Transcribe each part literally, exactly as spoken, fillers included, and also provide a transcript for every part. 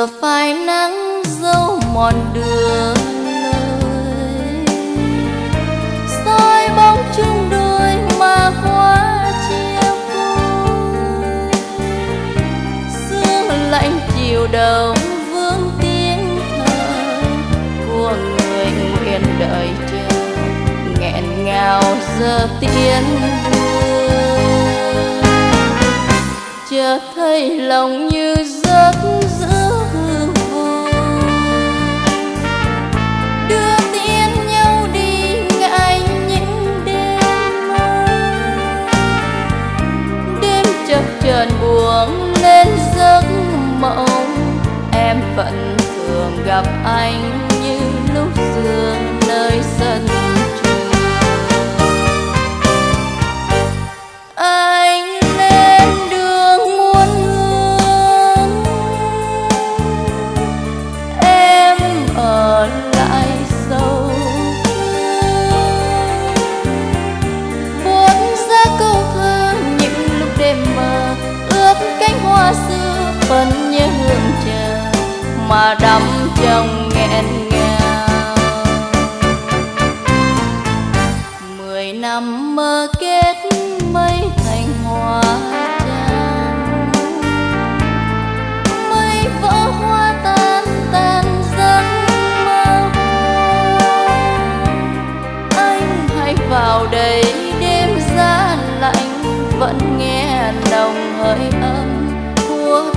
giờ phai nắng dấu mòn đường lối, soi bóng chung đôi mà hoa chia phôi. Sương lạnh chiều đông vương tiếng thơ của người nguyện đợi chờ, nghẹn ngào giờ tiến đưa. Chợt thấy lòng như giấc giữa hư vô, đưa tiến nhau đi ngại những đêm mơ. Đêm chập chờn buông lên giấc mộng, em vẫn thường gặp anh như lúc xưa nơi sân trường. Anh xưa vẫn nhớ hương chờ mà đắm trong nghẹn ngào. Mười năm mơ kết mây thành hoa trắng, mây vỡ hoa tan tan giấc mơ. Anh hãy vào đây đêm giá lạnh vẫn nghe nồng hơi ấm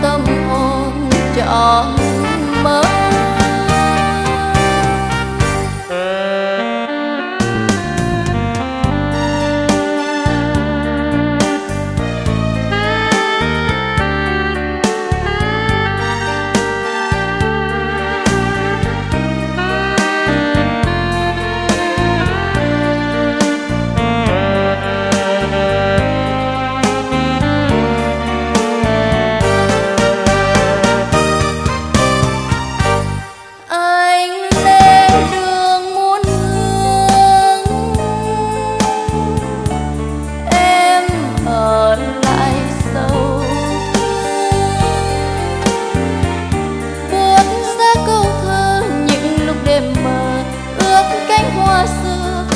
tâm hồn cho mơ.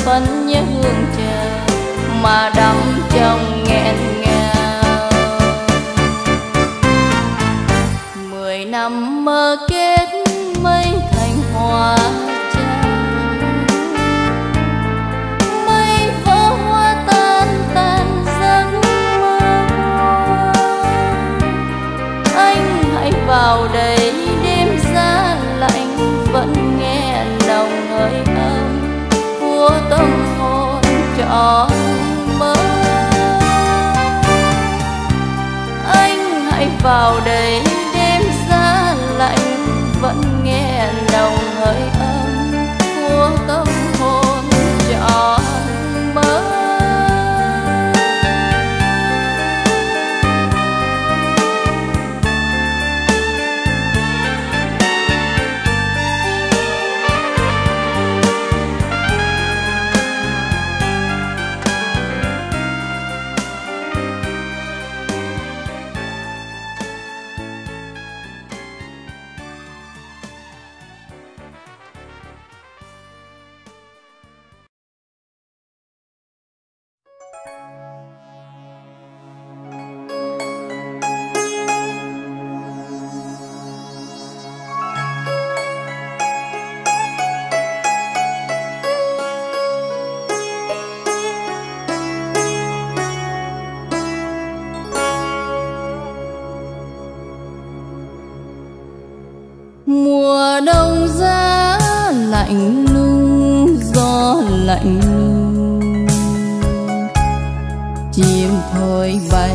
Vẫn nhớ hương chờ mà đắm trong nghẹn ngào. Mười năm mơ kết mây thành hoa trắng, mây vỡ hoa tan tan giấc mơ. Anh hãy vào đây đêm giá lạnh vẫn nghe lòng hơi ấm tâm hồn cho mơ. Anh hãy vào đây đêm giá lạnh vẫn nghe lòng hơi ấm của tâm hồn cho mơ. Lạnh lung gió lạnh lung, chim thôi bay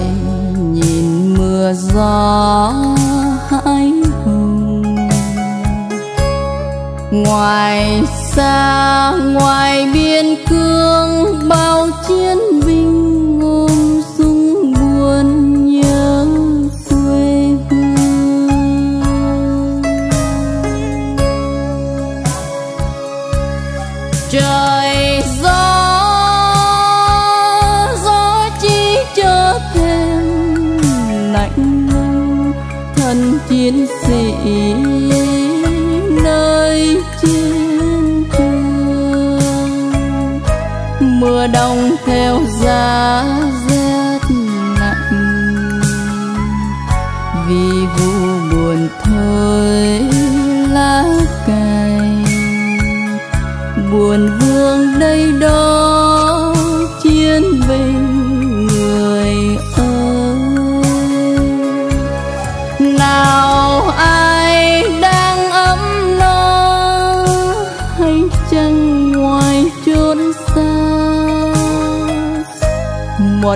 nhìn mưa gió hãi hùng. Ngoài xa ngoài biên cương bao chiến binh ôm súng buồn nhớ quê hương. Trời gió, gió chỉ cho thêm lạnh lẽo, thân chiến sĩ nơi chiến trường, mưa đông theo giá rét lạnh, vì vụ buồn thôi lá cày buồn vương đây đó chiến binh. Một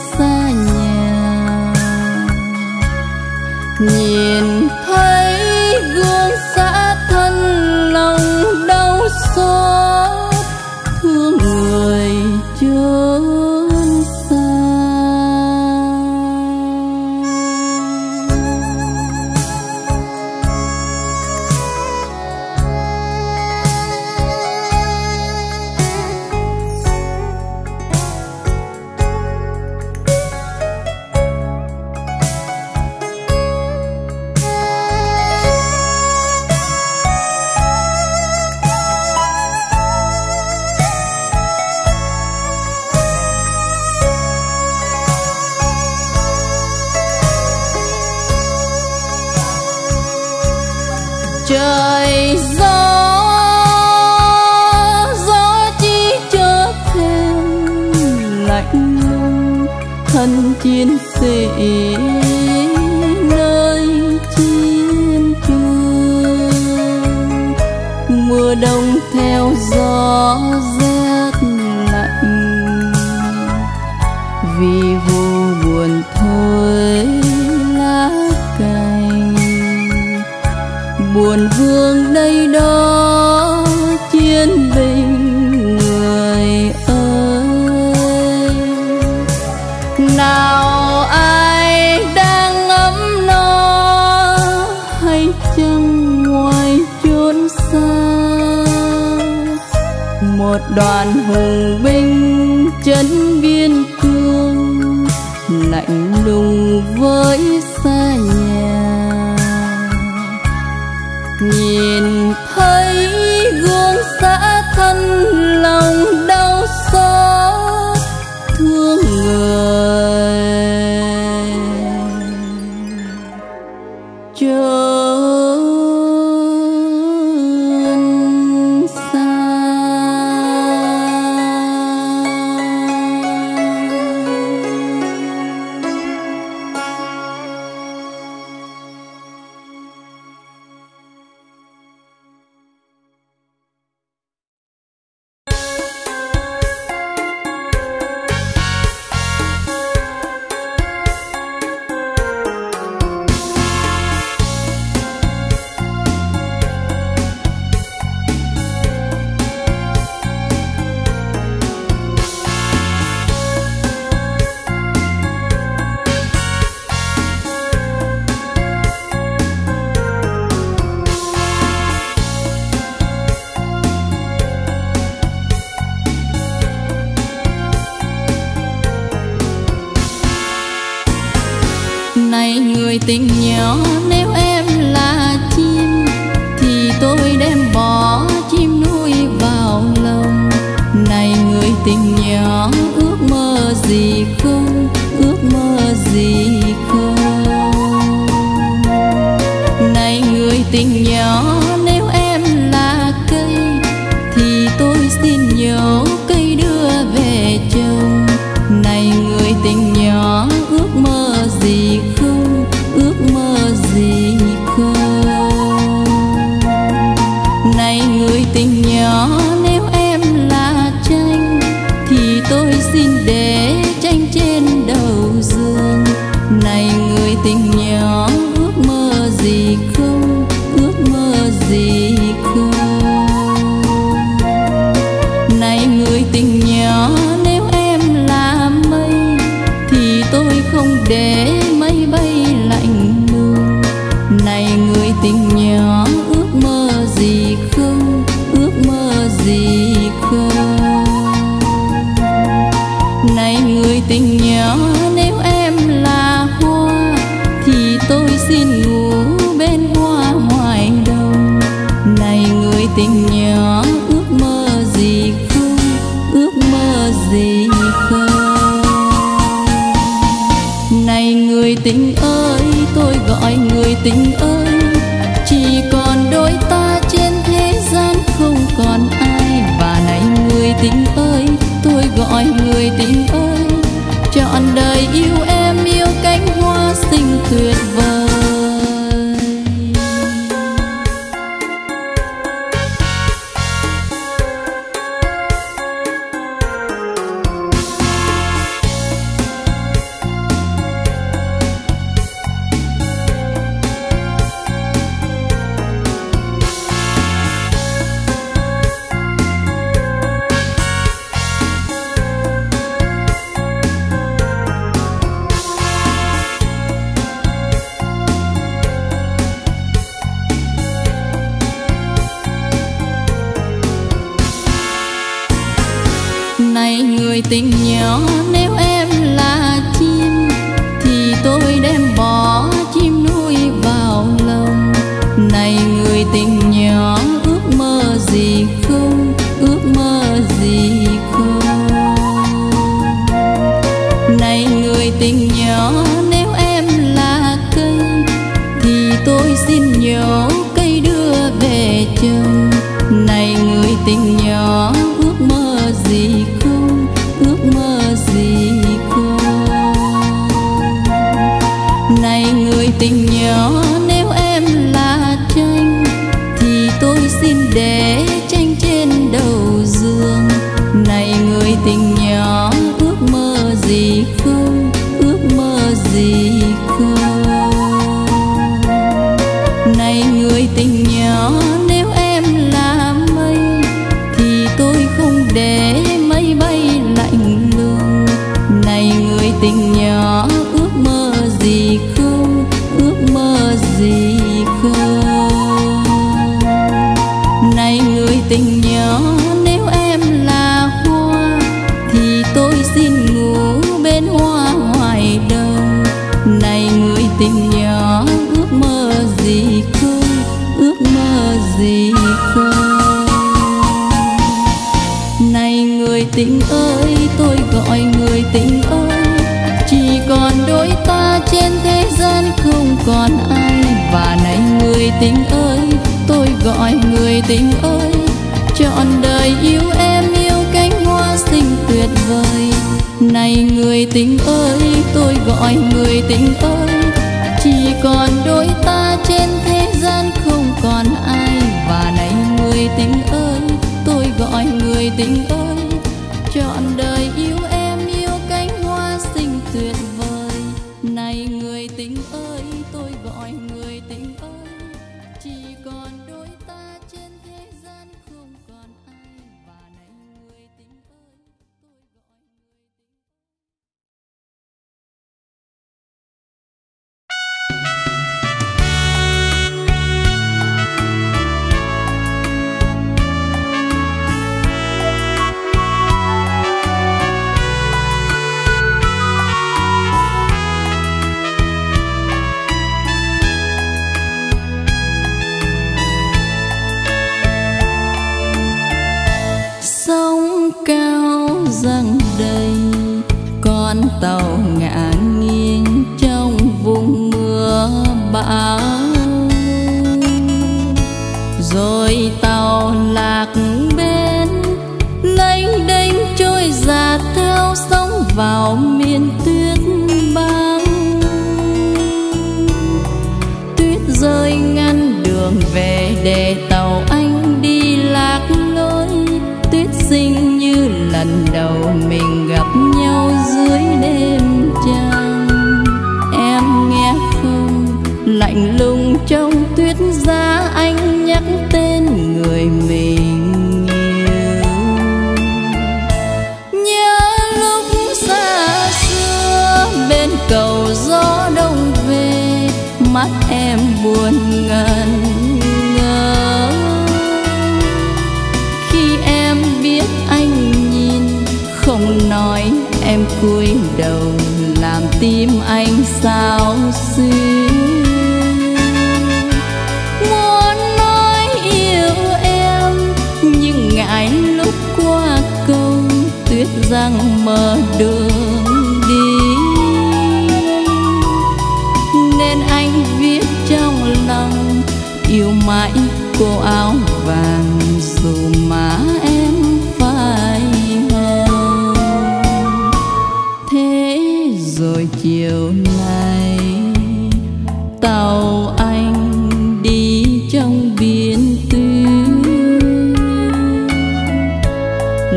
xa nhà. Nhìn thấy gương xã thân lòng đau xót, thương người chốn xa. Trời gió, gió chỉ cho thêm lạnh lùng thân chiến sĩ nơi chiến trường. Mưa đông theo gió rét lạnh, vì vô buồn thôi lá cày buồn vương đây đó chiến binh người ơi. Nào ai đang ấm no hay chăng ngoài chốn xa, một đoàn hùng binh trấn biên cương, lạnh lùng với xa nhà. Nhìn thấy gương xã thân lòng đau xót, thương người chốn xa. Người tình nhỏ, nếu em là chim thì tôi đem bỏ chim nuôi vào lòng. Này người tình nhỏ, ước mơ gì không, ước mơ gì không. Này người tình nhỏ, nếu em là cây thì tôi xin nhổ cây đưa về trồng. Này người tình nhỏ, ước mơ gì không, ước mơ gì tình ơi, tôi gọi người tình ơi, trọn đời yêu em, yêu cánh hoa xinh tuyệt vời. Tình nhỏ nếu em là chim thì tôi đem bỏ chim nuôi vào lòng. Này người tình nhỏ ước mơ gì không, ước mơ gì không. Này người tình nhỏ nếu em là cây thì tôi xin nhổ cây đưa về trồng. Này người tình nhỏ ước mơ gì không, tình nhỏ nếu em là tranh thì tôi xin để tranh trên đầu giường. Này người tình nhỏ ước mơ gì không, ước mơ gì không. Này người tình nhỏ nếu em là mây thì tôi không để mây bay lạnh lùng. Này người tình nhỏ ước mơ gì không, mơ gì không. Này người tình nhỏ nếu em là hoa thì tôi xin ngủ bên hoa hoài đồng. Này người tình nhỏ ước mơ gì không, ước mơ gì không. Này người tình ơi, tôi gọi người tình ơi, chỉ còn đôi ta trên thế gian không còn ai. Và này người tình ơi, tôi gọi người tình ơi, trọn đời yêu em, yêu cánh hoa xinh tuyệt vời. Này người tình ơi, tôi gọi người tình ơi, chỉ còn đôi ta trên thế gian không còn ai. Và này người tình ơi, tôi gọi người tình ơi, trọn đời yêu em, tuyệt vời. Này người tình ơi, tôi gọi người tình ơi, chỉ còn đôi ta trên thế gian không còn ai. Và này người tình ơi, tôi gọi người dâng đây con tàu ngã nghiêng trong vùng mưa bão, rồi tàu lạc bến lênh đênh trôi dạt theo sóng vào miền tuyết băng. Tuyết rơi ngăn đường về để tàu anh đi lạc lối. Tuyết sinh như lần đầu mình gặp nhau dưới đêm trăng. Em nghe không, lạnh lùng trong tuyết giá anh nhắc tên người mình yêu. Nhớ lúc xa xưa bên cầu gió đông về, mắt em buồn ngần ngơ. Khi em biết anh không nói, em cúi đầu làm tim anh xao xuyến. Muốn nói yêu em nhưng ngại lúc qua câu tuyết răng mờ đường đi, nên anh viết trong lòng yêu mãi cô áo vàng dù má em phai.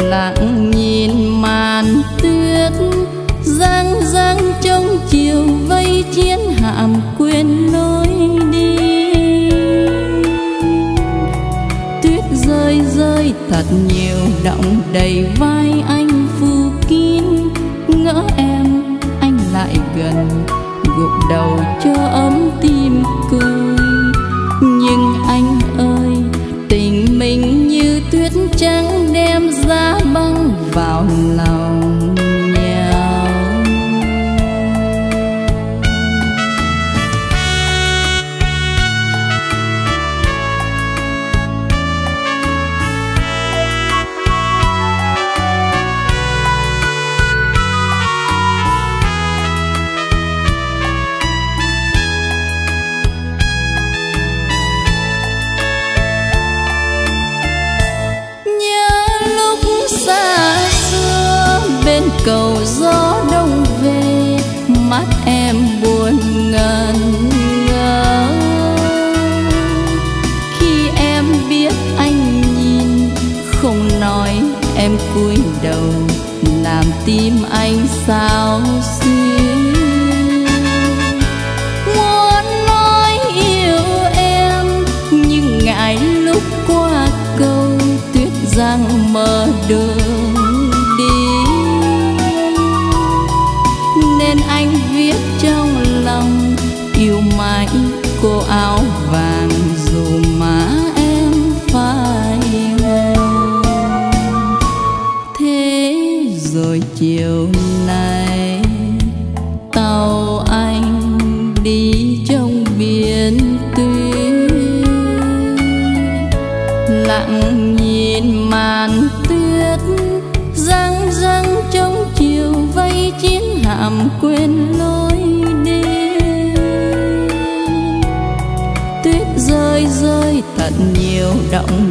lặng nhìn màn tuyết giang giang trong chiều vây chiến hạm quên lối đi. Tuyết rơi rơi thật nhiều đọng đầy vai anh phủ kín, ngỡ em anh lại gần gục đầu cho ấm tim cười. Nhưng anh ơi, tình mình như tuyết trắng đem giá băng vào lòng nhau. Cầu gió đông về mắt em buồn ngần ngơ, khi em biết anh nhìn không nói em cúi đầu làm tim anh xao xuyến. Muốn nói yêu em nhưng ngại lúc qua câu tuyết giăng mờ đường đi, anh viết trong lòng yêu mãi cô áo vàng dù má em phai màu. Thế rồi chiều nay tàu anh đi trong biển tuyết, lặng nhìn màn tuyết răng răng trong chiều vây chiến hạm quên lối đi. Tuyết rơi rơi thật nhiều đọng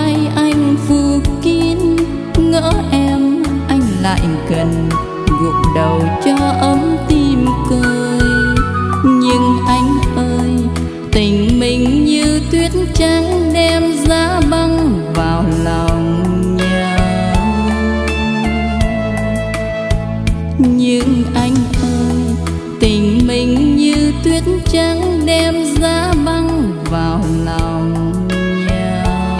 anh phủ kín, ngỡ em anh lại gần gục đầu cho ấm tim cười. Nhưng anh ơi, tình mình như tuyết trắng đem giá băng vào lòng nhau. Nhưng anh ơi, tình mình như tuyết trắng đem giá băng vào lòng nhau.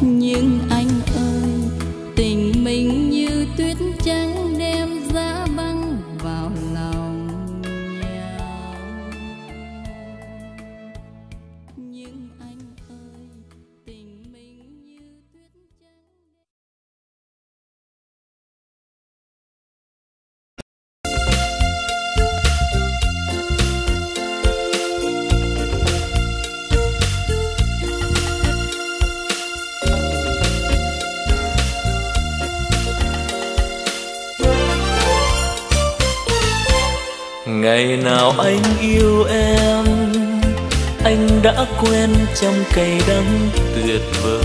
Nhưng anh ơi, tình mình như tuyết trắng đem giá băng vào lòng nhau. Nhưng anh ơi, tình mình như tuyết trắng. Ngày nào anh yêu em, anh đã quên trong cay đắng tuyệt vời.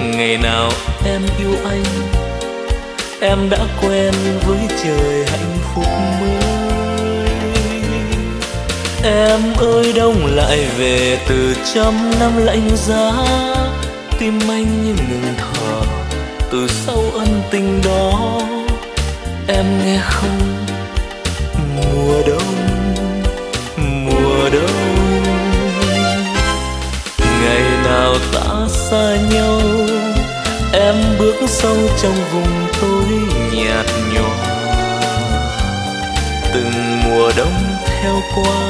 Ngày nào em yêu anh, em đã quen với trời hạnh phúc mới. Em ơi đông lại về từ trăm năm lạnh giá, tim anh như ngừng thở từ sau ân tình đó. Em nghe không? Mùa đông, mùa đông, ngày nào ta xa nhau, em bước sâu trong vùng tối nhạt nhòa. Từng mùa đông theo qua,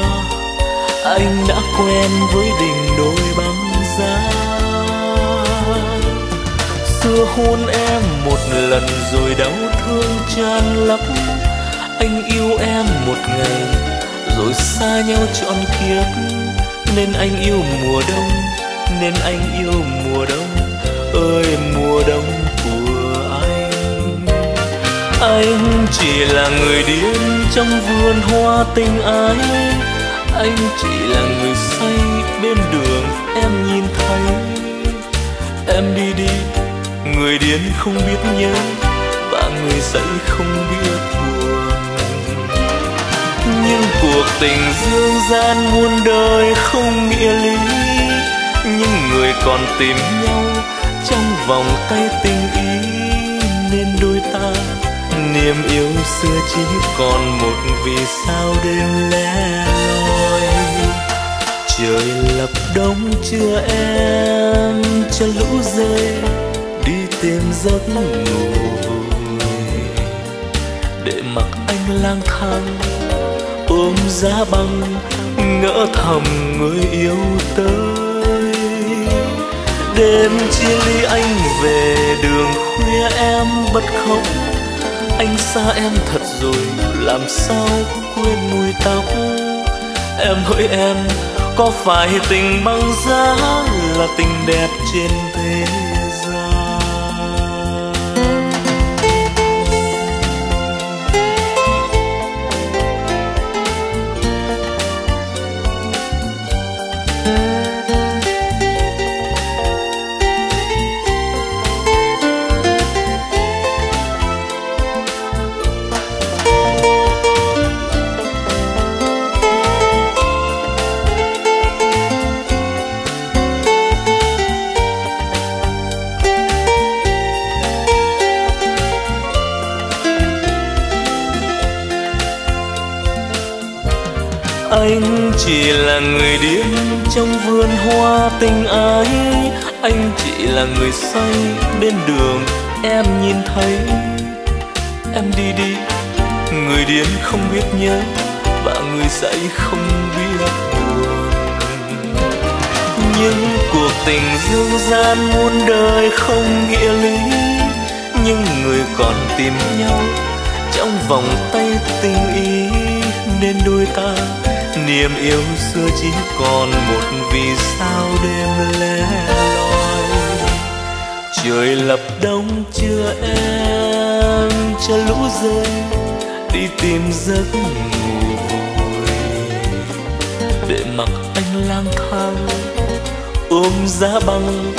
anh đã quen với đỉnh đôi băng giá. Xưa hôn em một lần rồi đau thương tràn lấp, anh yêu em một ngày rồi xa nhau trọn kiếp. Nên anh yêu mùa đông, nên anh yêu mùa đông, ơi mùa đông của anh. Anh chỉ là người điên trong vườn hoa tình ái, anh chỉ là người say bên đường em nhìn thấy. Em đi đi, người điên không biết nhớ và người say không biết buồn. Nhưng cuộc tình dương gian muôn đời không nghĩa lý, những người còn tìm nhau trong vòng tay tình ý, nên đôi ta niềm yêu xưa chỉ còn một vì sao đêm lẻ loi. Trời lập đông chưa em cho lũ rơi đi tìm giấc ngủ, để mặc anh lang thang ôm giá băng ngỡ thầm người yêu tới. Đêm chia ly anh về đường khuya em bật khóc, anh xa em thật rồi làm sao quên mùi tóc. Em hỡi em, có phải tình băng giá là tình đẹp trên thế gian? Anh chỉ là người điên trong vườn hoa tình ái, anh chỉ là người say bên đường em nhìn thấy. Em đi đi, người điên không biết nhớ và người say không biết buồn. Những cuộc tình dương gian muôn đời không nghĩa lý, nhưng người còn tìm nhau trong vòng tay tình ý, nên đôi ta niềm yêu xưa chỉ còn một vì sao đêm lẻ loi. Trời lập đông chưa em cho lũ rơi đi tìm giấc ngủ vui, để mặc anh lang thang ôm giá băng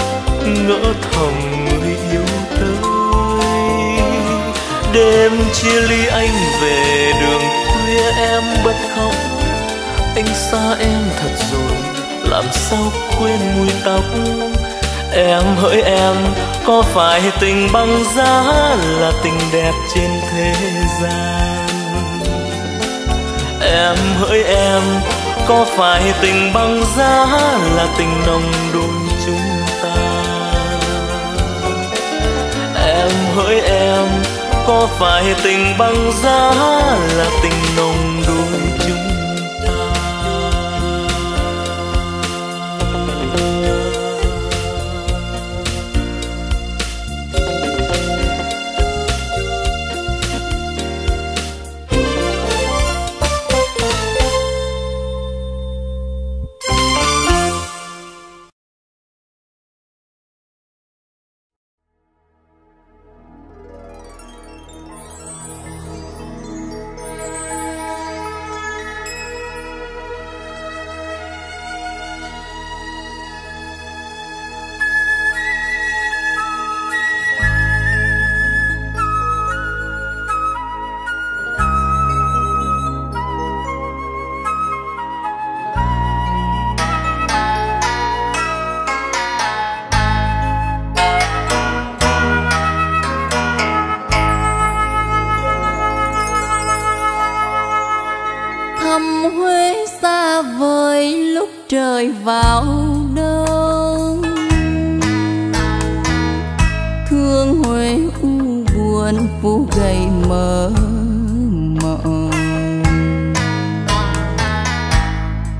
ngỡ thầm người yêu tới. Đêm chia ly anh về đường khuya em bật khóc, anh xa em thật rồi làm sao quên mùi tóc. Em hỡi em, có phải tình băng giá là tình đẹp trên thế gian? Em hỡi em, có phải tình băng giá là tình nồng đôi chúng ta? Em hỡi em, có phải tình băng giá là tình nồng đôi chúng ta? Vào đông thương Huế u buồn phố gầy mờ mộng,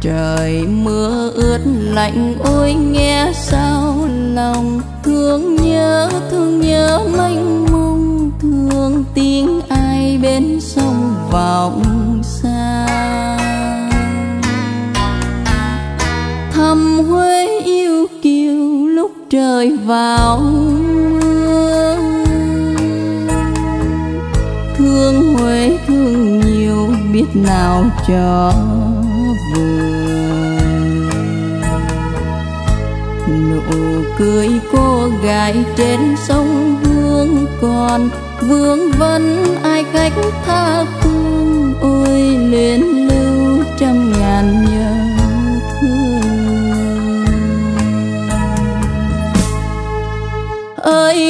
trời mưa ướt lạnh ôi nghe sao lòng thương nhớ, thương nhớ mênh mông, thương tiếng ai bên sông vọng xa. Thăm Huế yêu kiều lúc trời vào mưa, thương Huế thương nhiều biết nào cho vừa. Nụ cười cô gái trên sông Hương còn vương vấn ai khách tha phương, ôi luyến lưu trăm ngàn nhớ thương.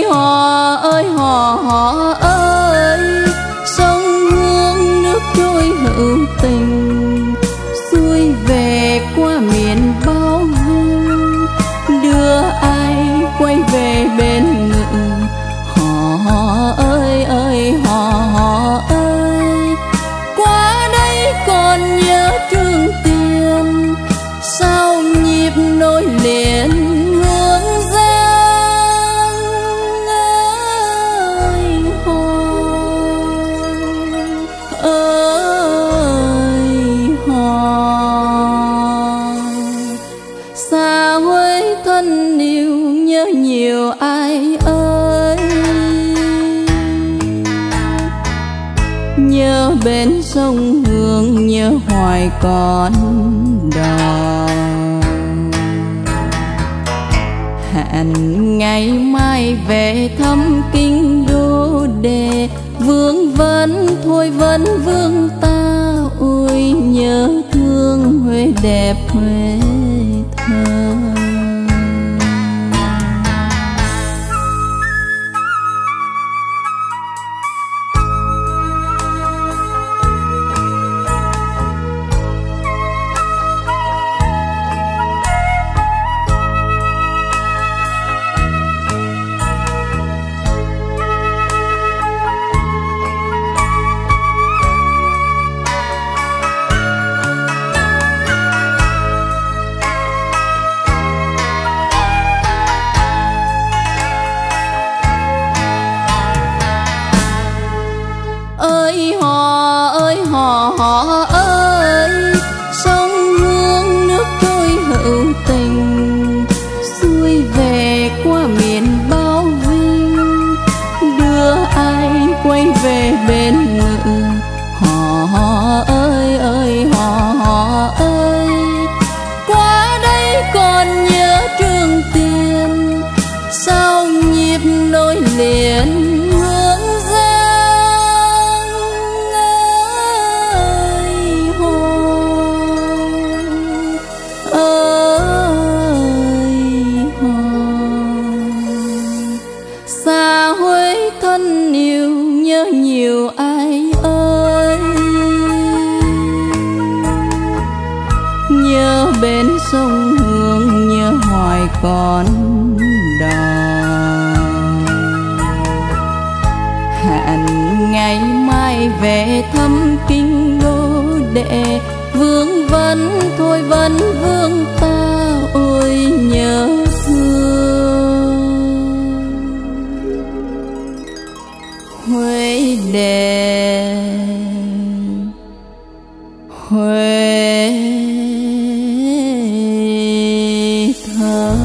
hò ơi hò hò ơi, sông Hương nước trôi hữu tình xuôi về qua miền bao dung, đưa ai quay về bên ngự. Hò hò ơi ơi hò hò ơi, qua đây còn nhớ Trường Tiền sao nhịp nối liền. Bên sông Hương nhớ hoài con đò, hẹn ngày mai về thăm kinh đô đề. Vương vấn thôi vấn vương ta, ôi nhớ thương Huế đẹp Huế thơ. Con đò hẹn ngày mai về thăm kinh đô đệ. Vương vấn thôi vấn vương ta, ôi nhớ thương Huế đẹp Huế thơ.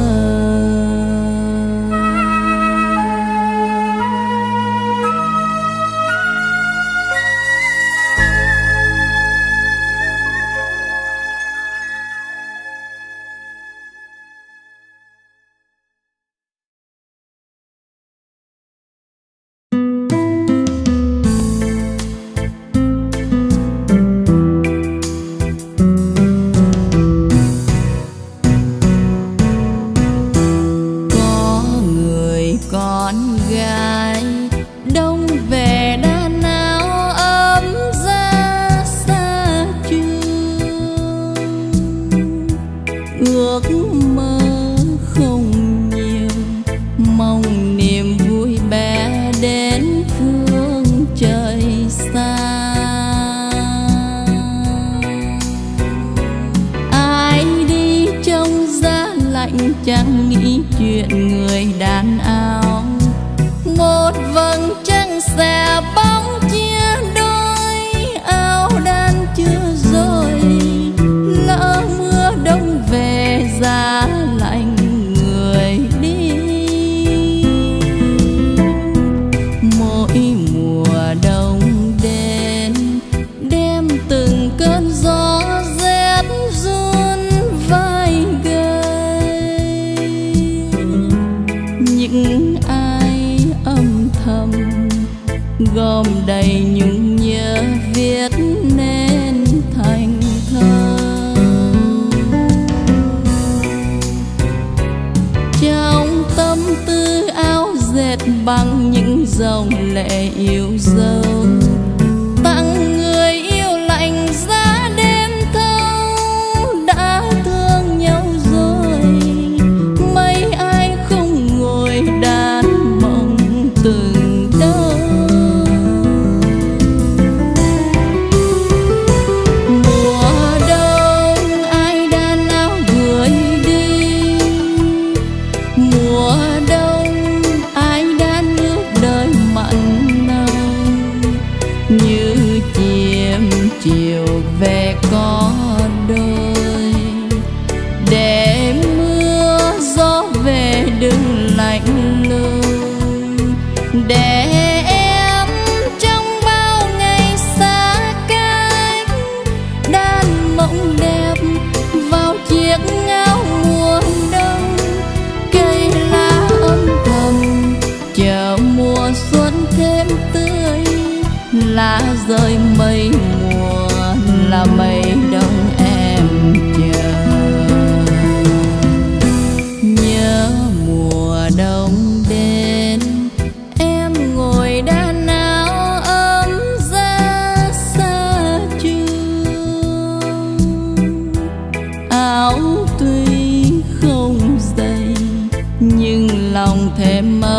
Chẳng nghĩ chuyện người đàn ao, một vầng trăng xẻ bóng chia đôi ao đan chưa rồi. Lỡ mưa đông về giá lạnh người đi, mỗi mùa đông đến đêm từng cơn gió rét run vai gầy. Những ai âm thầm gom đầy nhung nhớ viết nên thành thơ, trong tâm tư áo dệt bằng những dòng lệ yêu dấu, tặng người yêu lạnh giá đêm thâu. Đã thương nhau rồi mấy ai không ngồi đàn mộng từng đâu. Mùa đông ai đàn áo đuổi đi, mùa đông như chiêm chiều về có đôi. Để mưa gió về đừng lạnh lùng, để em trong bao ngày xa cách đan mộng đẹp vào chiếc áo mùa đông. Cây lá âm thầm chờ mùa xuân thêm tươi, lá rơi mây mùa là mây đông em chờ. Nhớ mùa đông đến em ngồi đan áo ấm ra xa trường, áo tuy không dày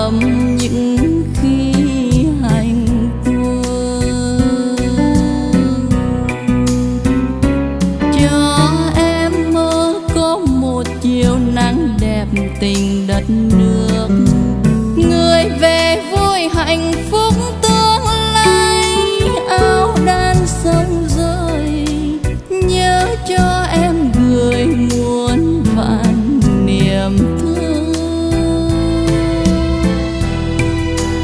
nhưng lòng thêm ấm những khi hành. Tình đất nước người về vui hạnh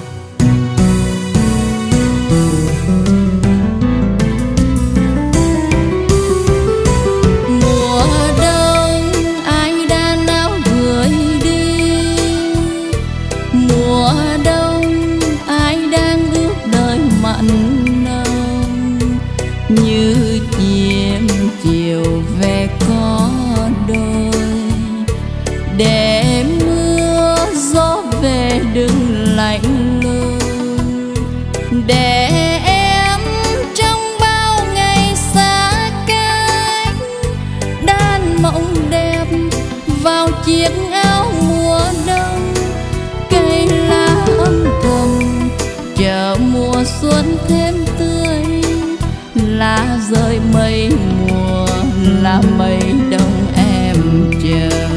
phúc tương lai, áo đan xong rồi nhớ cho em gửi muôn vạn niềm thương. Như chiêm chiều về có đôi, để mưa gió về đừng lạnh lùng, để em trong bao ngày xa cách đan mộng đẹp vào chiếc áo mùa đông. Cây lá âm thầm chờ mùa xuân thêm tươi, lá rơi mây mùa là mây đông em chờ.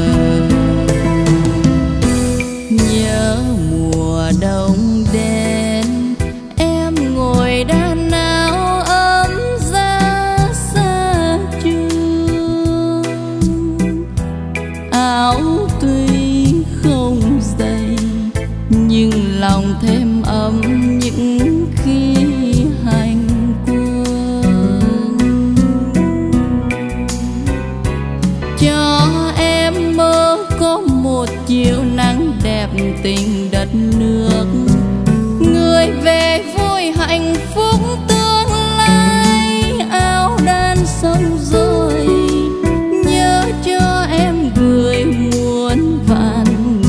Nhớ mùa đông đến em ngồi đan áo ấm ra xa trường, áo tuy không dày nhưng lòng thêm ấm những khi hành. Một chiều nắng đẹp tình đất nước người về vui hạnh phúc tương lai, áo đan xong rồi nhớ cho em gửi muôn vạn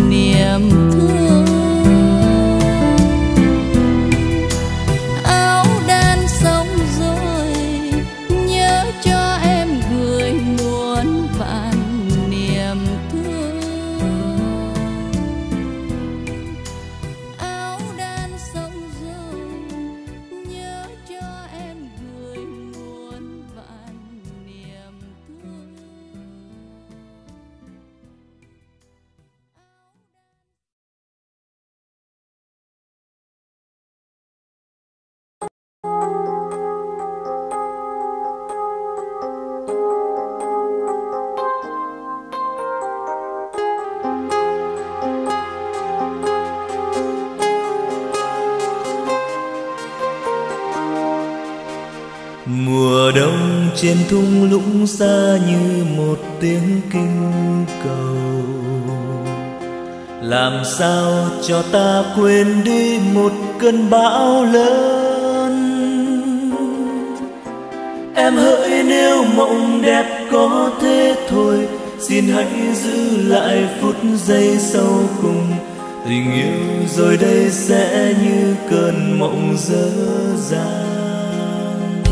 niềm thương. Áo đan xong rồi nhớ cho em gửi muôn vạn niềm thương. Mùa đông trên thung lũng xa như một tiếng kinh cầu, làm sao cho ta quên đi một cơn bão lớn. Em hỡi nếu mộng đẹp có thế thôi, xin hãy giữ lại phút giây sau cùng. Tình yêu rồi đây sẽ như cơn mộng dở dang.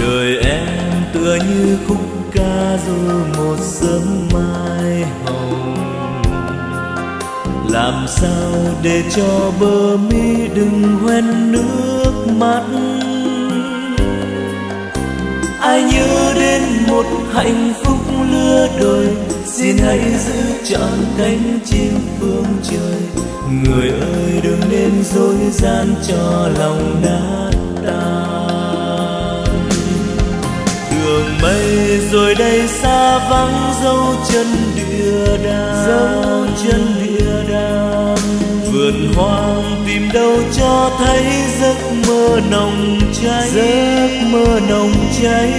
Đời em tựa như khúc ca ru một sớm mai hồng. Làm sao để cho bờ mi đừng hoen nước mắt. Ai nhớ đến một hạnh phúc lứa đôi, xin hãy giữ trọn cánh chim phương trời. Người ơi đừng nên dối gian cho lòng nát ta. Đường mây rồi đây xa vắng dấu chân địa đàng, dấu chân địa đàng. Vườn hoang tìm đâu cho thấy giấc mơ nồng cháy, giấc mơ nồng cháy.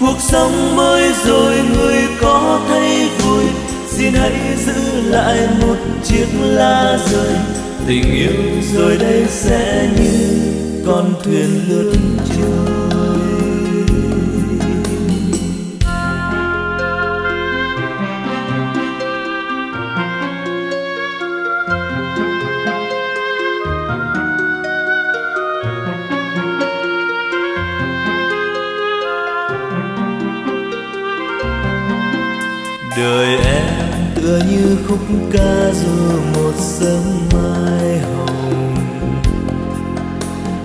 Cuộc sống mới rồi người có thấy vui, xin hãy giữ lại một chiếc lá rơi. Tình yêu rồi đây sẽ như con thuyền lướt trôi. Đời em tựa như khúc ca ru một sớm mai hồng.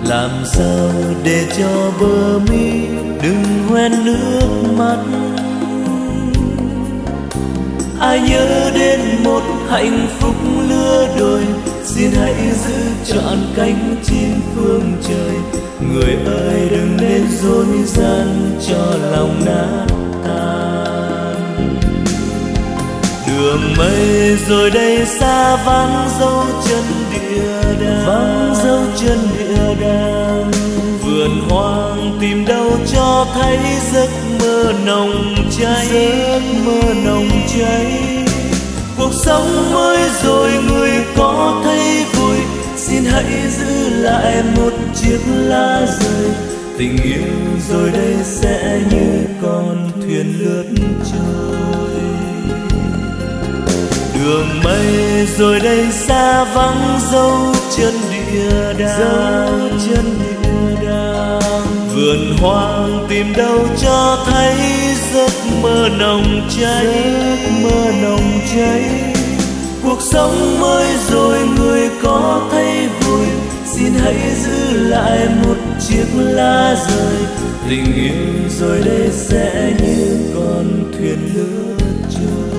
Làm sao để cho bờ mi đừng hoen nước mắt. Ai nhớ đến một hạnh phúc lứa đôi, xin hãy giữ trọn cánh chim phương trời. Người ơi đừng nên dối gian cho lòng nát ta. Đường mây rồi đây xa vắng dấu chân địa đàng, vắng dấu chân địa đàng. Vườn hoang tìm đâu cho thấy giấc mơ nồng cháy, giấc mơ nồng cháy. Cuộc sống mới rồi người có thấy vui, xin hãy giữ lại một chiếc lá rơi. Tình yêu rồi đây sẽ như con thuyền lướt trôi. Đường mây rồi đây xa vắng dấu chân địa đàng, chân địa đàng. Vườn hoang tìm đâu cho thấy giấc mơ nồng cháy, giấc mơ nồng cháy. Cuộc sống mới rồi người có thấy vui, xin hãy giữ lại một chiếc lá rơi. Tình yêu rồi đây sẽ như con thuyền lướt trôi.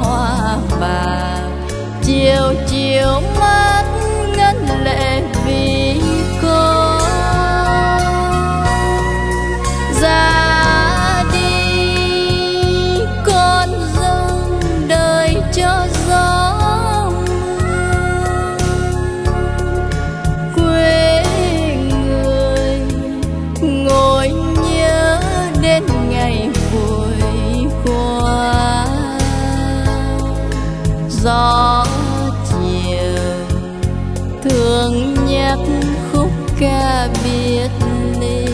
hoa vàng chiều chiều mắt ngân lệ vì cô ra đi. Con dâng đời cho gió mưa, quê người ngồi nhớ đến ngày vui qua. Gió chiều thường nhắc khúc ca biệt ly,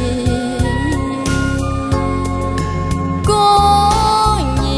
cô nhìn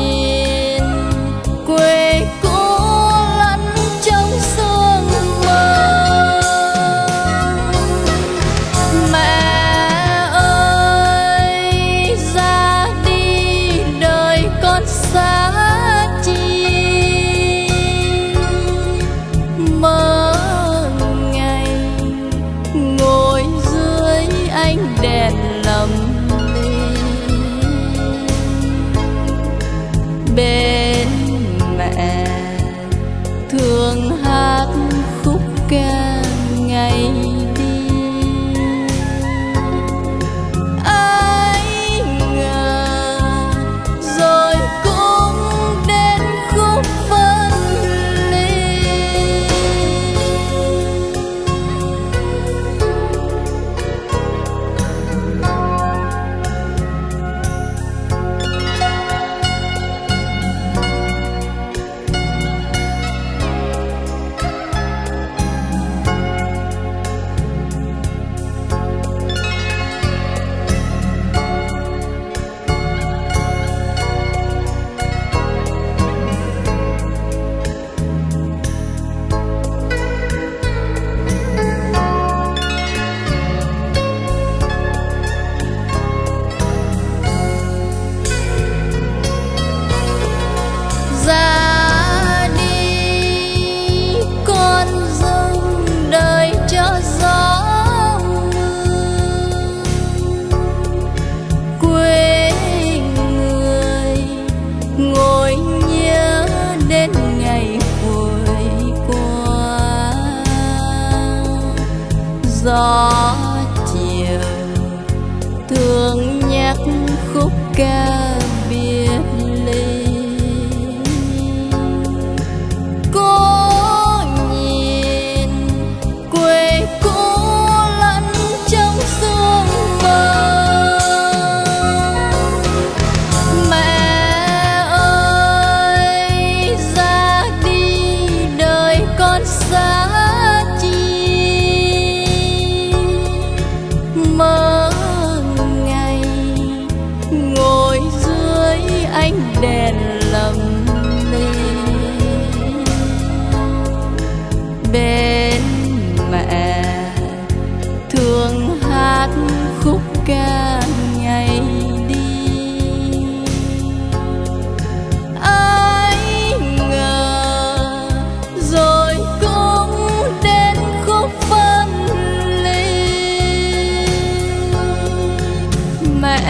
đèn lầm mê bên mẹ thường hát khúc ca ngày đi. Ai ngờ rồi cũng đến khúc phân ly. Mẹ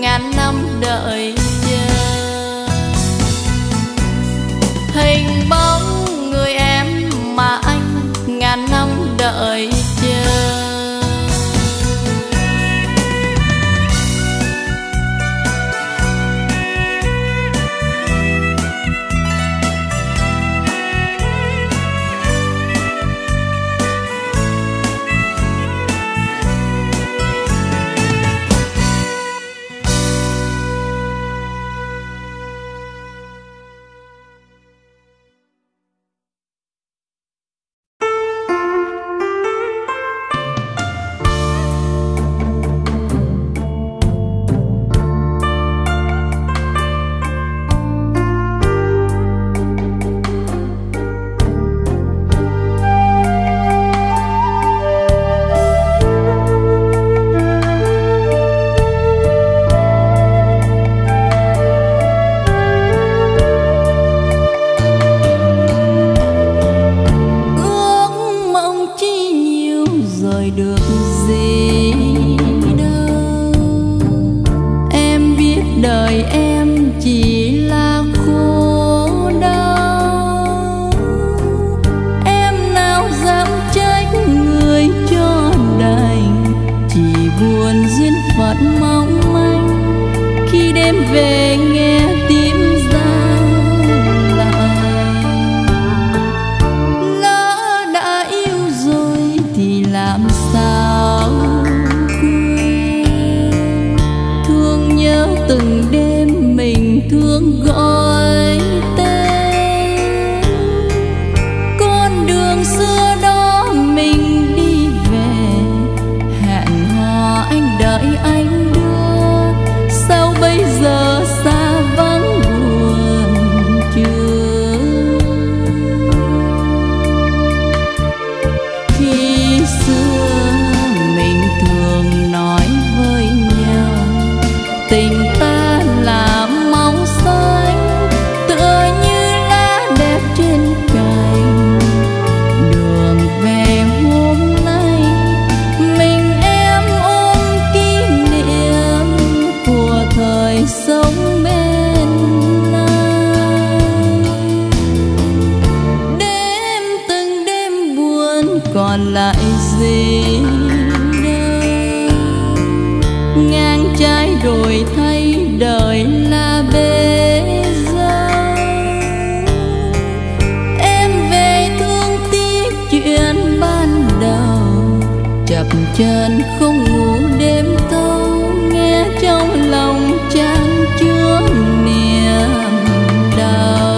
ngàn năm đợi chờ. tràn không ngủ đêm thâu, nghe trong lòng chan chứa niềm đau.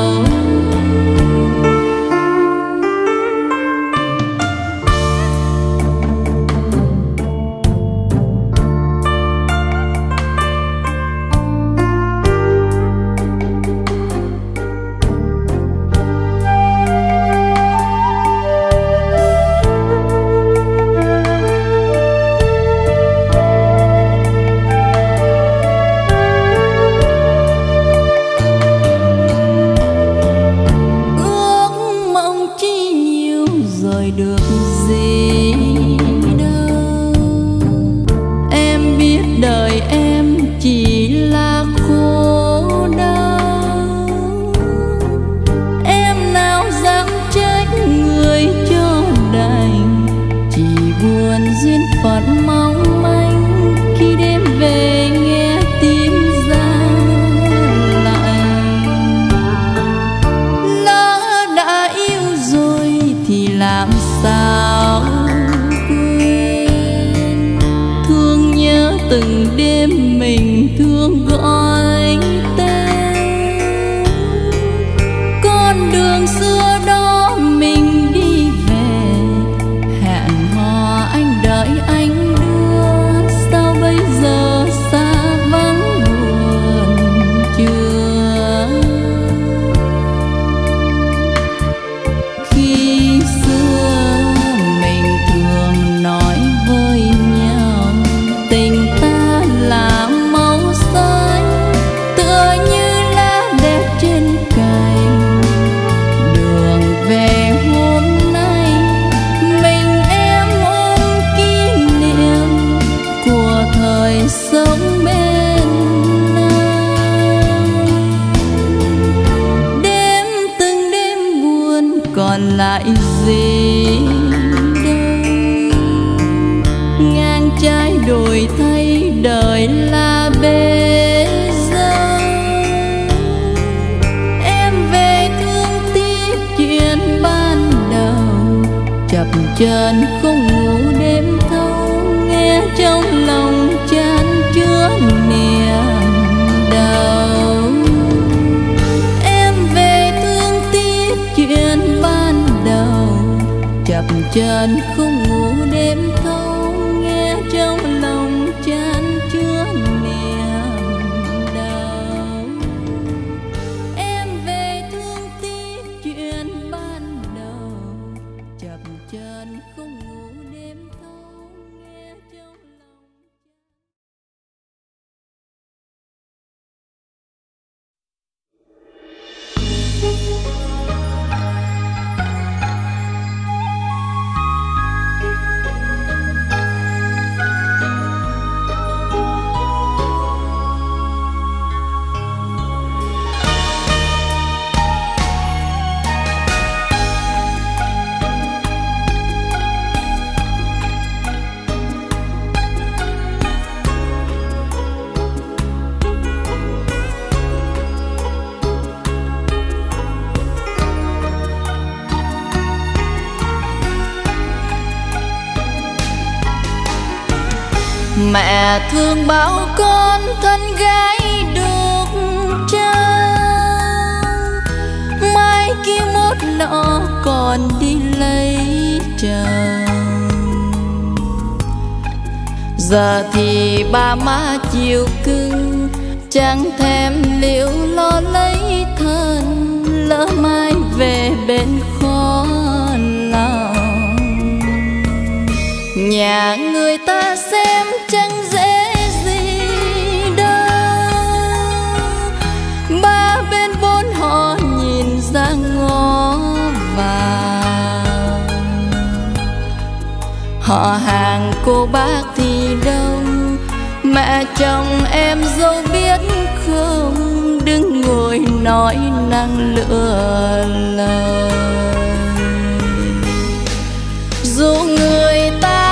Trần không ngủ đêm thâu, nghe trong lòng chan chứa niềm đau. Em về thương tiếc chuyện ban đầu, chập chờn không ngủ đêm thâu, nghe trong lòng chan chứa niềm đau. Em về thương tiếc chuyện ban đầu, chập chờn không ngủ đêm thâu, nghe trong lòng. Mẹ thương bảo con thân gái đục trăng, mai kia mốt nọ còn đi lấy chồng. Giờ thì ba má chiều cưng, chẳng thèm liễu lo lấy thân, lỡ mai về bên khó lòng. Nhà người ta xem chẳng dễ gì đâu, ba bên bốn họ nhìn ra ngó vào. Họ hàng cô bác thì đông, mẹ chồng em dâu biết không, đứng ngồi nói năng lựa lời. Dù người ta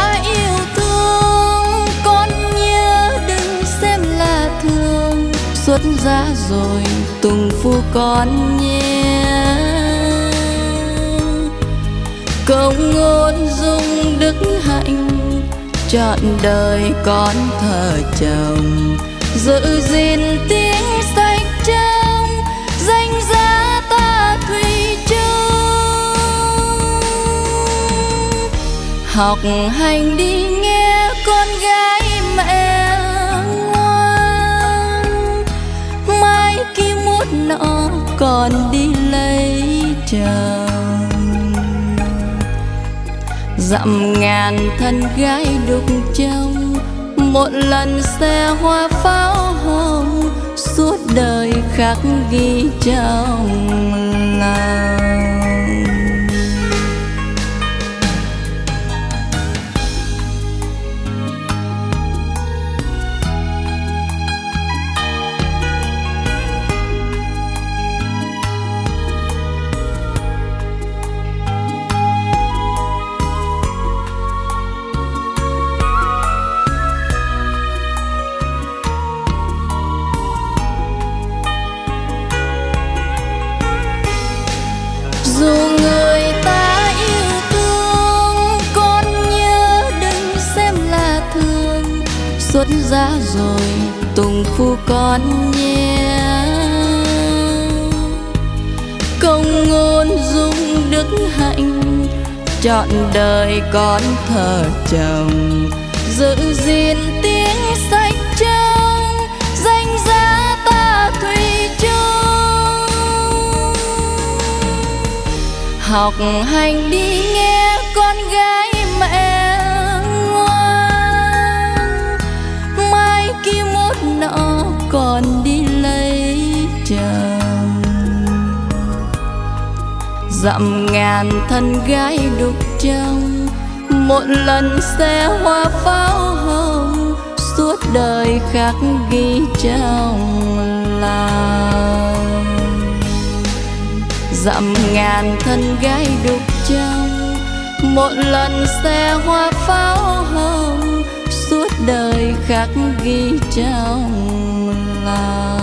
xuất giá rồi tùng phu con nhé, câu ngôn dung đức hạnh trọn đời con thờ chồng, giữ gìn tiếng sạch trong danh giá ta thủy chung. Học hành đi nghe con gái mẹ ngoan, mai kia mốt nọ còn đi lấy chồng. Dặm ngàn thân gái đục trong, một lần xe hoa pháo hồng, suốt đời khắc ghi trong lòng. Xuất giá rồi tùng phu con nhé, công ngôn dung đức hạnh, trọn đời con thờ chồng, giữ gìn tiếng sách trong danh giá ta thủy chung. Học hành đi nghe con gái mẹ, khi mốt nọ còn đi lấy chồng. Dặm ngàn thân gái đục trong, một lần xe hoa pháo hồng, suốt đời khắc ghi trong lòng. Dặm ngàn thân gái đục trong, một lần xe hoa pháo hồng, suốt đời khắc ghi trong lòng.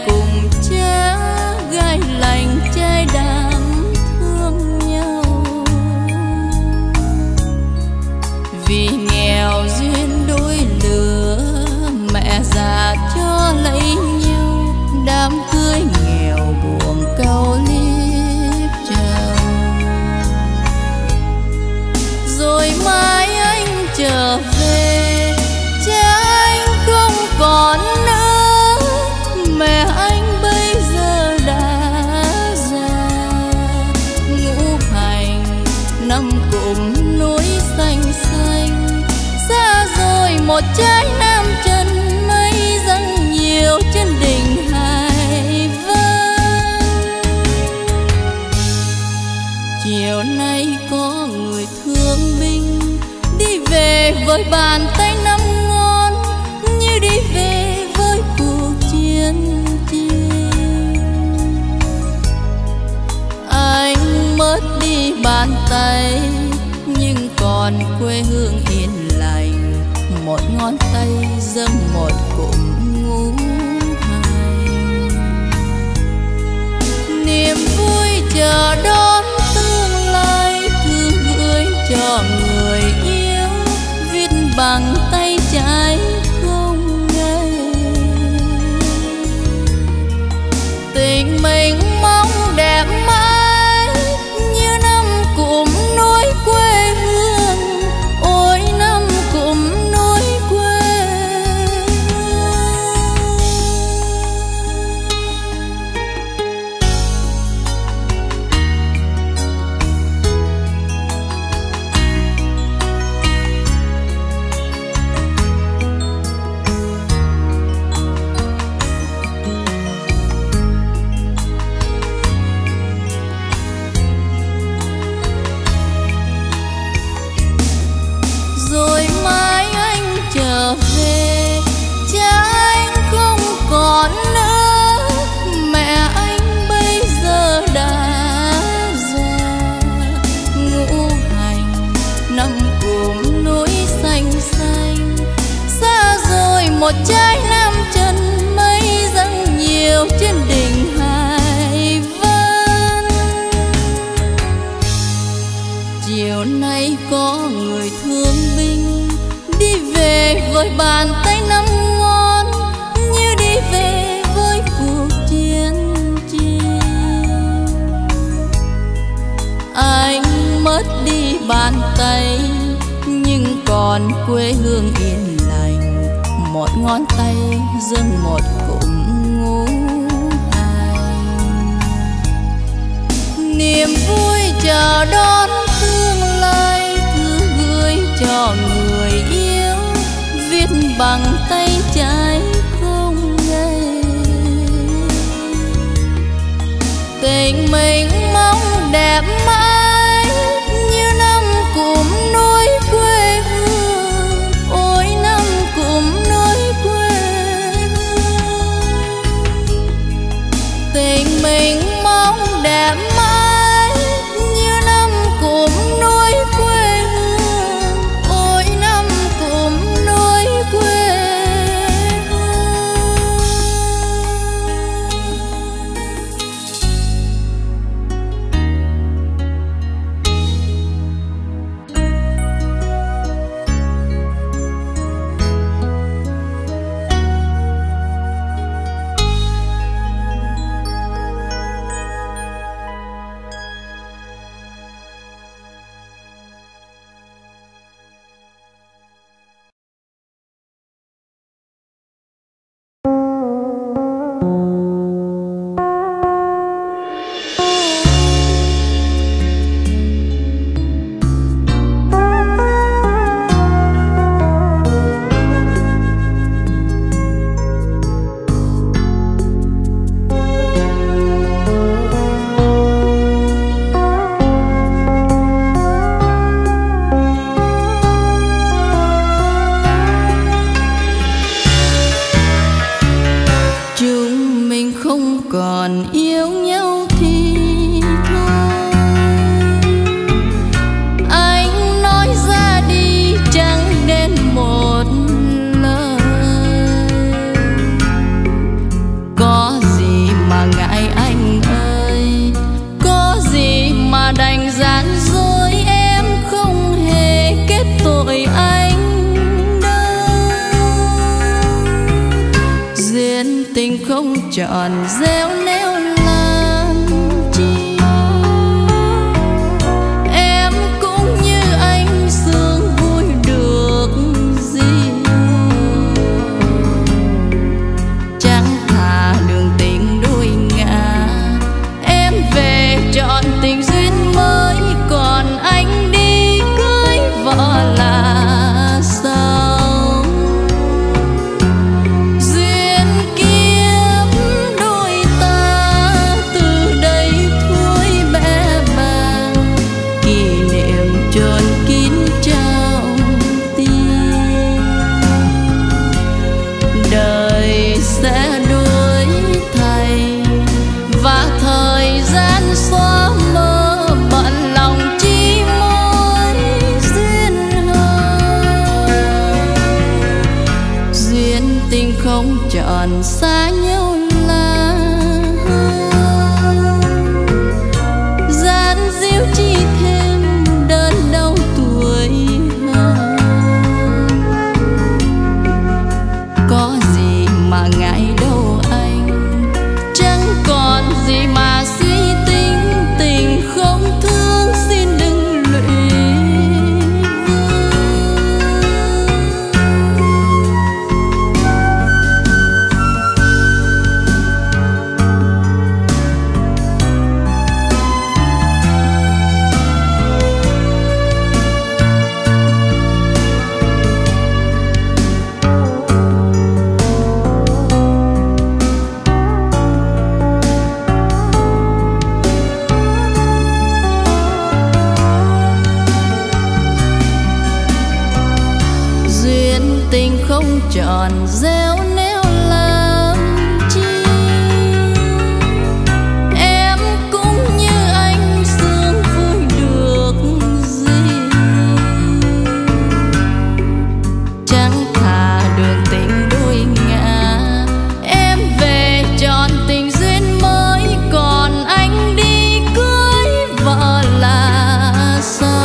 Một ngón tay dâng một cụm ngũ hành, chờ đón tương lai cứ gửi cho người yêu viết bằng tay trái không ngây. Tình mình mong đẹp mãi như năm cụm núi quê hương, ôi năm cụm núi quê một trái nam chân mây dâng nhiều trên đỉnh Hải Vân. Chiều nay có người thương binh đi về với bàn tay năm ngón như đi về với cuộc chiến tranh. Anh mất đi bàn tay nhưng còn quê hương yên, một ngón tay dâng một cụm ngũ hành. Niềm vui chờ đón tương lai cứ gửi cho người yêu viết bằng tay trái không ngây. Tình mình mong đẹp mãi như năm cụm núi quê hương, ôi năm cụm mình mong đẹp mãi như năm cụm núi quê hương, ôi năm cụm núi quê trọn réo néo làm chi. Em cũng như anh sướng vui được gì, chẳng thà đường tình đôi ngã. Em về chọn tình duyên mới, còn anh đi cưới vợ là sao? Chọn xa nhau là tròn réo néo làm chi. Em cũng như anh sướng vui được gì, chẳng thà đường tình đôi ngã. Em về chọn tình duyên mới, còn anh đi cưới vợ là sao?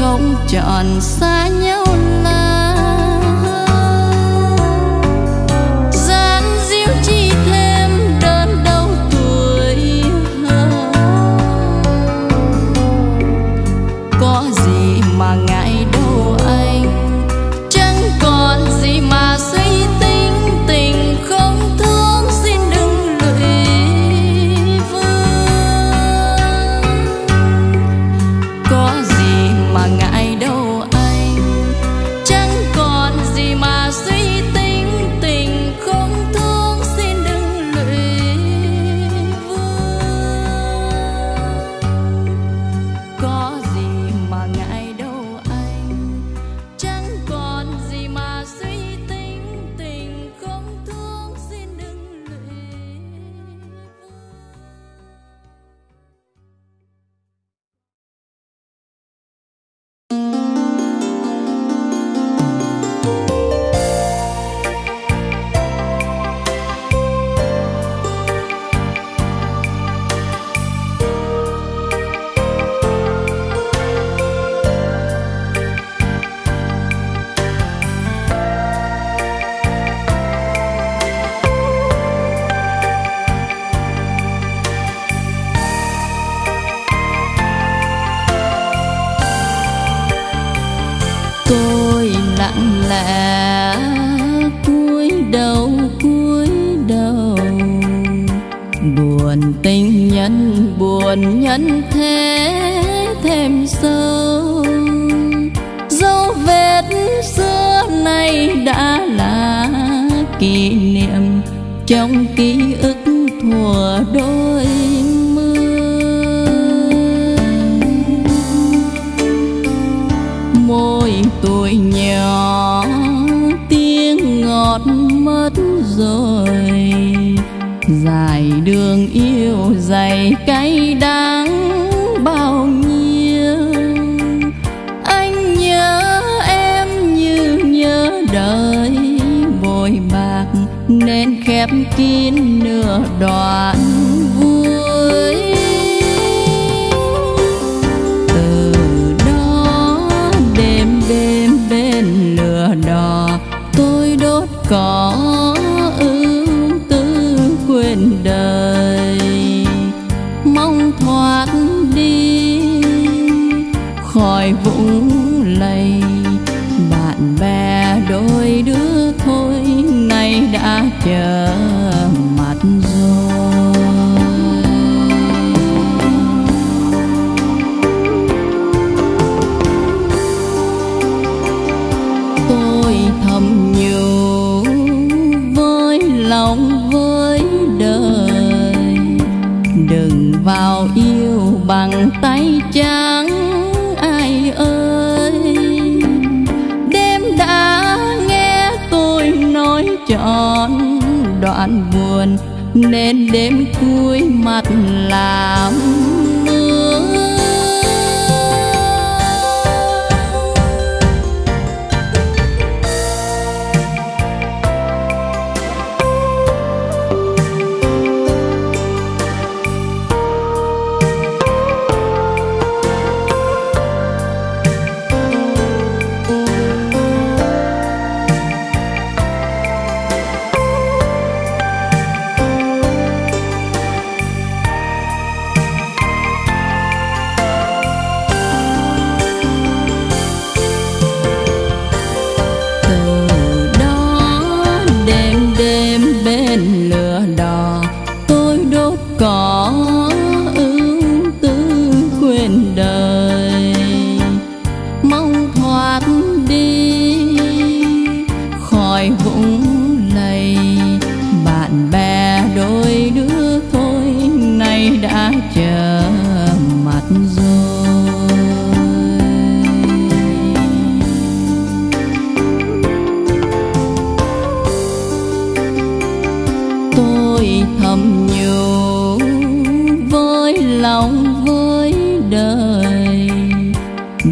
Không chọn xa nhau là gian diêu chi thêm đơn đâu tuổi hờ. Có gì mà ngại đâu anh, chẳng còn gì mà suy tính. Tình không thương xin đừng lụy vương. Có gì mà ngại đâu anh, chẳng còn gì mà suy tính. Tình không thương xin đừng lụy vương. Có gì mà ngại đâu anh, chẳng còn gì mà suy tính. Tình không thương xin đừng lụy vương. Lặng lẽ cúi đầu cúi đầu, buồn tình nhân buồn nhân thế thêm sâu. Dấu vết xưa nay đã là kỷ niệm trong ký ức thuở đôi môi. Tuổi nhỏ tiếng ngọt mất rồi, dài đường yêu dày cay đắng bao nhiêu. Anh nhớ em như nhớ đời bội bạc, nên khép kín nửa đoạn vui. Đò tôi đốt cỏ ưu tư quên đời, mong thoát đi khỏi vũng lầy. Bạn bè đôi đứa thôi nay đã chờ mặt rồi. Nhiều với lòng với đời, đừng vào yêu bằng tay trắng ai ơi. Đêm đã nghe tôi nói trọn đoạn buồn, nên đêm cuối mặt làm mưa. trên đời, mau thoát đi khỏi vũng lầy. Bạn bè đôi đứa tôi nay đã chờ mặt rồi. Tôi thầm nhủ với lòng với đời,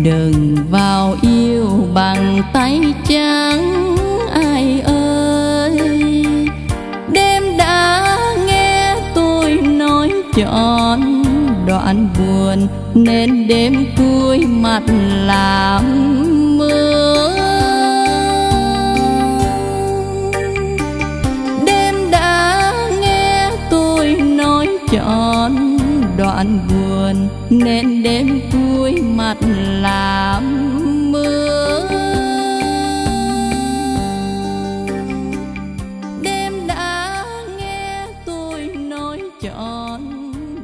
đừng vào yêu bằng tay trắng ai ơi. Đêm đã nghe tôi nói trọn đoạn buồn, nên đêm cuối mặt làm mưa. Đêm đã nghe tôi nói trọn đoạn buồn, nên đêm cuối mặt làm mưa. Đêm đã nghe tôi nói trọn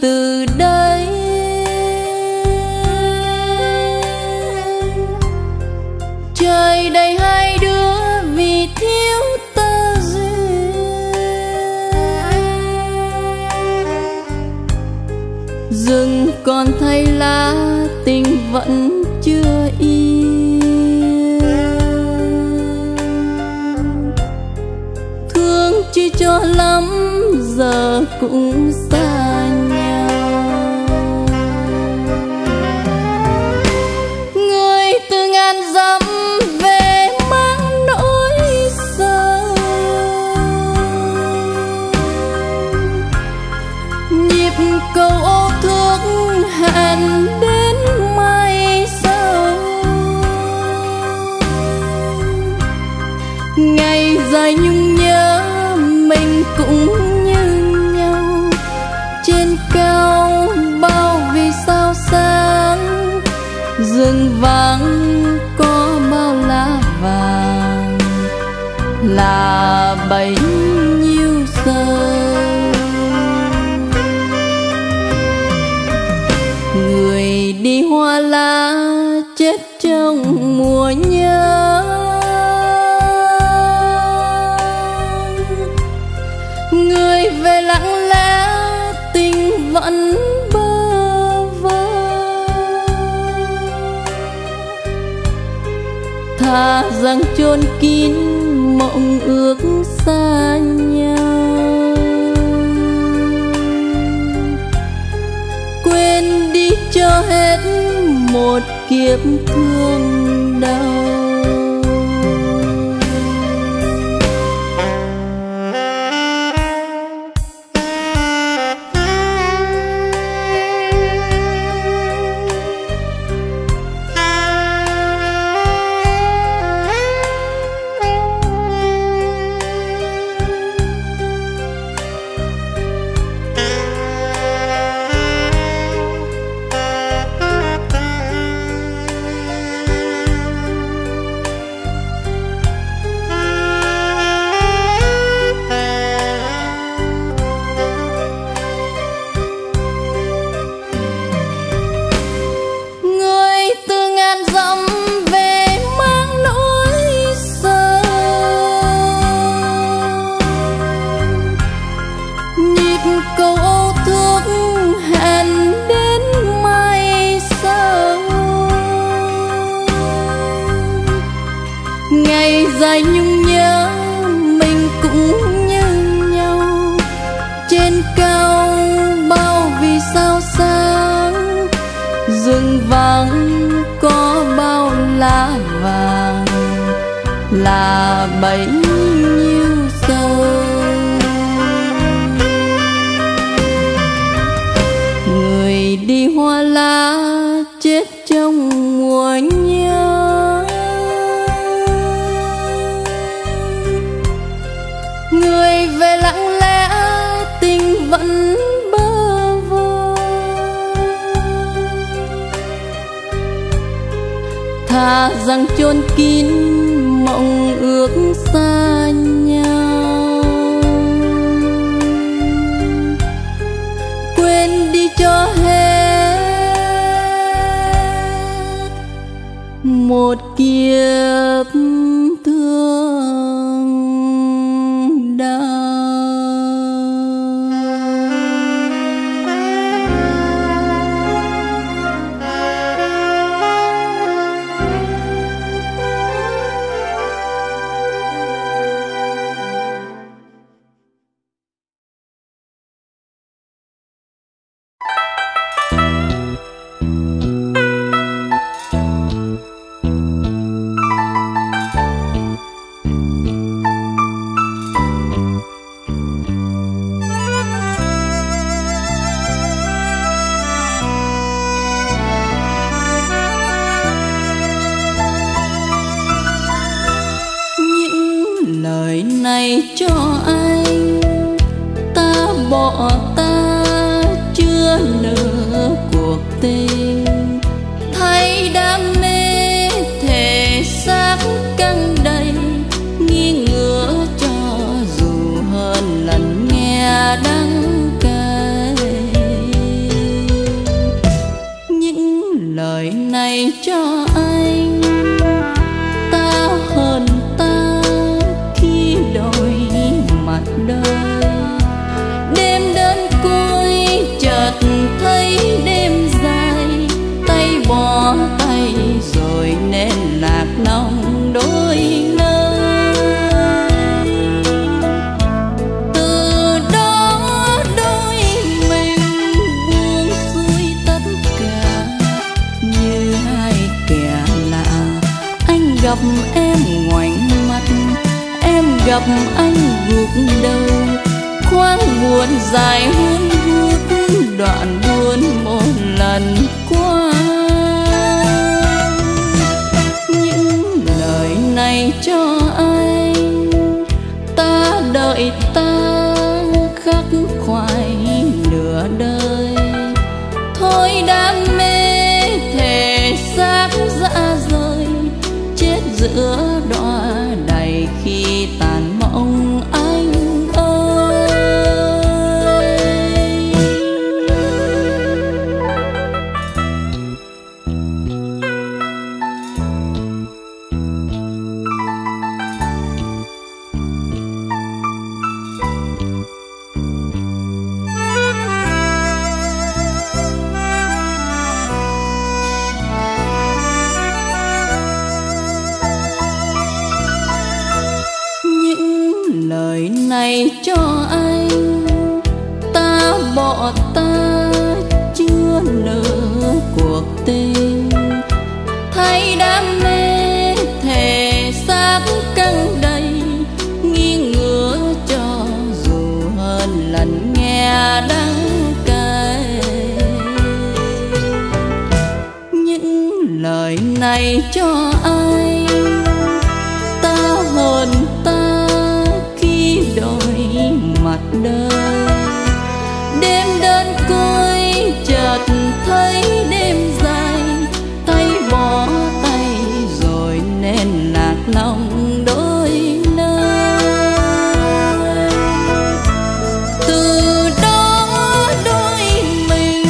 Từ đây trời đầy hai đứa vì thiếu tơ duyên. Rừng còn thay lá tình vẫn chưa yên, thương chi cho lắm giờ cũng xa nhau. Người từ ngàn dặm về mang nỗi sầu, nhịp cầu ô thương hẹn đến mai sau. Ngày dài nhung nhớ mình cũng cao bao vì sao sáng. Rừng vàng có bao lá vàng là bấy nhiêu giờ. Người đi hoa lá chết trong mùa nhớ, người về lặng lẽ vẫn bơ vơ. Thà rằng chôn kín mộng ước xa nhau, quên đi cho hết một kiếp thương đau. Thà rằng chôn kín mộng ước xa nhau, quên đi cho hết một kiếp thương đau. Lời này cho anh ta gặp em ngoảnh mặt, em gặp anh gục đầu, khoáng buồn dài hun hút đoạn buồn một lần qua. Những lời này cho anh, ta đợi ta khắc khoải nửa đời. Thôi đam mê thể xác dã rời, chết giữa đọa đầy khi tàn mộng anh ơi. Lời này cho anh, ta bỏ ta chưa nỡ cuộc tình. Thay đam mê thể xác căng đầy, nghi ngờ cho dù hơn lần nghe đắng cay. Những lời này cho anh, ta hồn ta mặt đời. Đêm đơn côi chợt thấy đêm dài, tay bỏ tay rồi nên lạc lòng đôi nơi. Từ đó đôi mình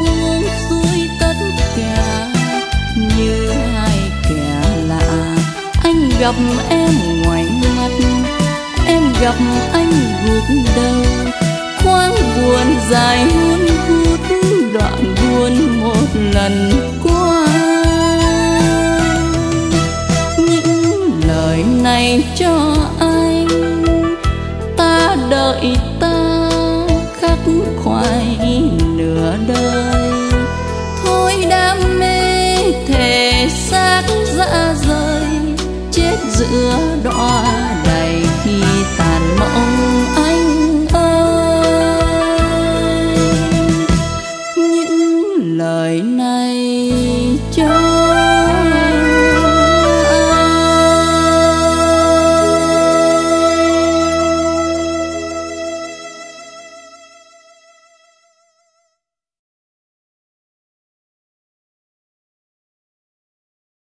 buông xuôi tất cả như hai kẻ lạ. Anh gặp em ngoảnh mặt, em gặp anh gục đầu, khoáng buồn dài hun hút đoạn buồn một lần qua. Những lời này cho anh, ta đợi ta khắc khoải nửa đời. Thôi đam mê thể xác dã rời, chết giữa đọa